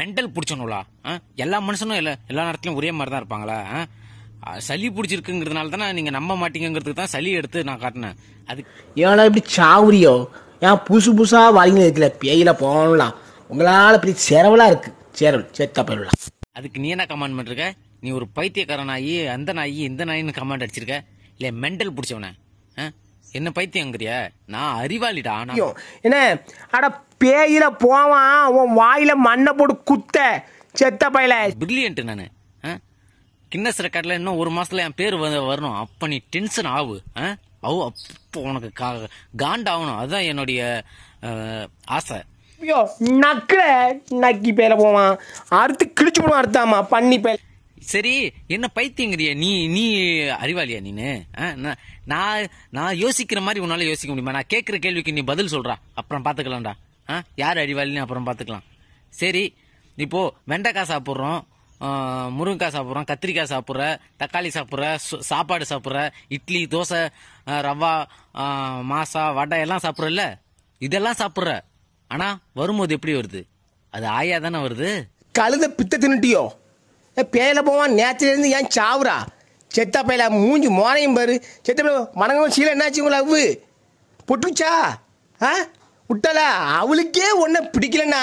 Mental பிடிச்சணும்லா எல்லா மனுஷனும் எல்லா நேரத்துலையும் ஒரே மாதிரி தான் இருப்பாங்களா? சளி பிடிச்சிருக்குங்கிறதுனால தானே நீங்கள் நம்ப மாட்டீங்கிறதுக்கு தான் சளி எடுத்து நான் காட்டினேன். அது ஏன்னா இப்படி சாவுரியோ ஏன் புதுசு புதுசாக வாங்கி வைக்கல பேயில போகலாம் உங்களால் இப்படி செரவலாக இருக்கு சேரவல் சேத்தா போயிடலாம். அதுக்கு நீ என்ன கமாண்ட் பண்ணிருக்க? நீ ஒரு பைத்தியக்கார நாயி அந்த நாயி இந்த நாயின்னு கமாண்ட் அடிச்சிருக்க இல்லை மெண்டல் பிடிச்சவனே என்ன பைத்தியங்கிறியா? நான் அறிவாளிடா. என்ன அட பேயில போவான் உன் வாயில மண்ணை போட்டு குத்த செத்த பையில பிரில்லியன்ட். நான் கின்னஸ் ரெக்கார்ட்ல இன்னும் ஒரு மாசத்துல என் பேர் வரணும். அப்ப நீ டென்ஷன் ஆகு அப்போ உனக்கு காண்டாகணும். அதுதான் என்னுடைய ஆசை. ஐயோ நக்கல நக்கி பேயில போவான் அறுத்து கிழிச்சு போடுவான் அறுத்தாமா பண்ணி பேயில. சரி என்ன பைத்தியங்கிறிய நீ நீ அறிவாளியா நீனு? நான் நான் யோசிக்கிற மாதிரி உன்னால யோசிக்க முடியுமா? நான் கேட்குற கேள்விக்கு நீ பதில் சொல்றா அப்புறம் பார்த்துக்கலாம்டா. யார் அறிவாளின்னு அப்புறம் பார்த்துக்கலாம். சரி இப்போ வெண்டைக்காய் சாப்பிட்றோம் முருங்கைக்காய் சாப்பிட்றோம் கத்திரிக்காய் சாப்பிட்ற தக்காளி சாப்பிட்ற சாப்பாடு சாப்பிட்ற இட்லி தோசை ரவா மாசா வடை எல்லாம் சாப்பிட்றல்ல இதெல்லாம் சாப்பிட்ற. ஆனால் வரும்போது எப்படி வருது? அது ஆயா தானே வருது. கழுத பித்த தின்னுட்டியோ பேயில போவான் நேற்றுலேருந்து ஏன் சாவுறா செத்த பேயில மூஞ்சி மோனையும் பாரு செத்த பேயில மணங்கவும் சீலை என்னாச்சு உங்களை அவ்வு பொட்டுச்சா ஆ விட்டல அவளுக்கே ஒன்றை பிடிக்கலன்னா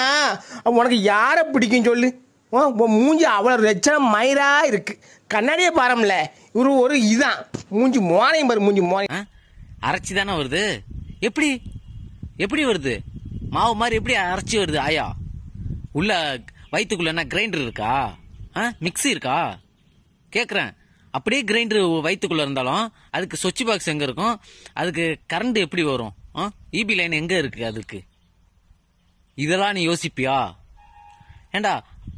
உனக்கு யாரை பிடிக்கும் சொல்லு? மூஞ்சி அவ்வளோ ரச்சனம் மயிராக இருக்கு கண்ணாடியே பாரம்ல இவரு ஒரு இதான் மூஞ்சி மோனையும் பாரு மூஞ்சி மோனை அரைச்சி தானே வருது. எப்படி எப்படி வருது? மாவு மாதிரி எப்படி அரைச்சி வருது ஆயா? உள்ள வயிற்றுக்குள்ள என்ன கிரைண்டர் இருக்கா மிக்ஸி இருக்கா கேட்குறேன். அப்படியே கிரைண்டர் வயிற்றுக்குள்ளே இருந்தாலும் அதுக்கு சுவிட்ச் பாக்ஸ் எங்கே இருக்கும்? அதுக்கு கரண்ட் எப்படி வரும்? ஈபி லைன் எங்கே இருக்குது அதுக்கு? இதெல்லாம் நீ யோசிப்பியா? ஏண்டா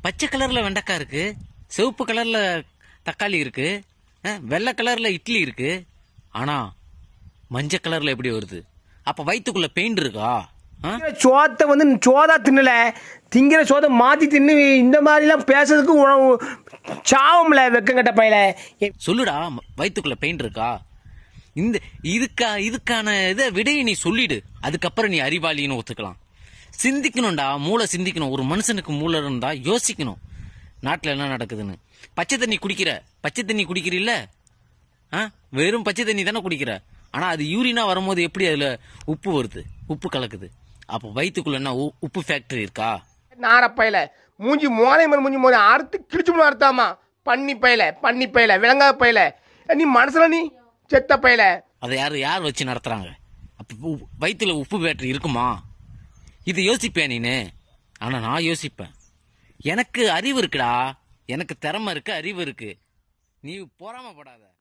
பச்சை கலரில் வெண்டைக்காய் இருக்குது சிவப்பு கலரில் தக்காளி இருக்குது வெள்ளை கலரில் இட்லி இருக்குது ஆனால் மஞ்சள் கலரில் எப்படி வருது? அப்போ வயிற்றுக்குள்ளே பெயிண்ட் இருக்கா? சோத்தை வந்து சோதா தின்னல திங்கிற சோதை மாற்றி தின்னு இந்த மாதிரிலாம் பேசுறதுக்கு உணவு சாவம்ல வெக்கங்கட்ட பையில சொல்லுடா வயிற்றுக்குள்ளே பெயிண்ட் இருக்கா? இந்த இதுக்கான இதை விடையை நீ சொல்லிடு. அதுக்கப்புறம் நீ அறிவாளின்னு ஒத்துக்கலாம். சிந்திக்கணும்டா மூளை சிந்திக்கணும். ஒரு மனுஷனுக்கு மூளை இருந்தா யோசிக்கணும் நாட்டில் என்ன நடக்குதுன்னு. பச்சை தண்ணி குடிக்கிறீல்ல வெறும் பச்சை தண்ணி தானே குடிக்கிற. ஆனால் அது யூரினா வரும்போது எப்படி அதில் உப்பு வருது உப்பு கலக்குது? அப்போ வயிற்றுக்குள்ள என்ன உப்பு ஃபேக்டரி இருக்கா? நாரப்பையில மூஞ்சி மோனை மூஞ்சி மோனை அறுத்து கிழிச்சு அறுத்தாமா பண்ணி பையில விலங்கா பையில நீ மனசுல நீ செத்த பையில. அதை யார் வச்சு நடத்துறாங்க? அப்போ வயிற்றுல உப்பு பேட்டரி இருக்குமா? இது யோசிப்பேன் நீனு. ஆனால் நான் யோசிப்பேன். எனக்கு அறிவு இருக்குடா எனக்கு திறமை இருக்கு அறிவு இருக்கு. நீ பொறாமப்படாத.